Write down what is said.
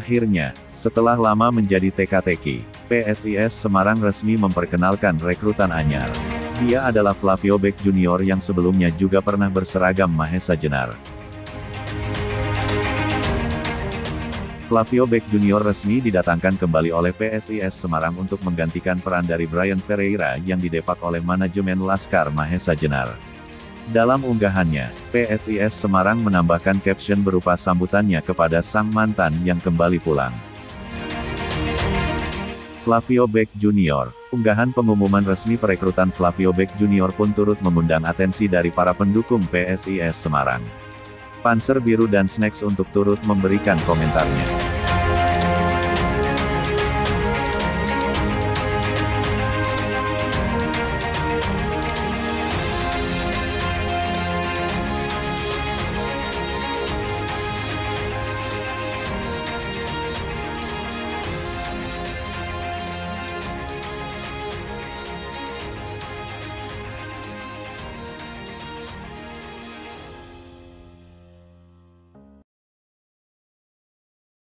Akhirnya, setelah lama menjadi teka-teki, PSIS Semarang resmi memperkenalkan rekrutan anyar. Dia adalah Flavio Beck Junior yang sebelumnya juga pernah berseragam Mahesa Jenar. Flavio Beck Junior resmi didatangkan kembali oleh PSIS Semarang untuk menggantikan peran dari Brian Ferreira yang didepak oleh manajemen Laskar Mahesa Jenar. Dalam unggahannya, PSIS Semarang menambahkan caption berupa sambutannya kepada sang mantan yang kembali pulang. Flavio Beck Junior. Unggahan pengumuman resmi perekrutan Flavio Beck Junior pun turut mengundang atensi dari para pendukung PSIS Semarang. Panser Biru dan Snacks untuk turut memberikan komentarnya.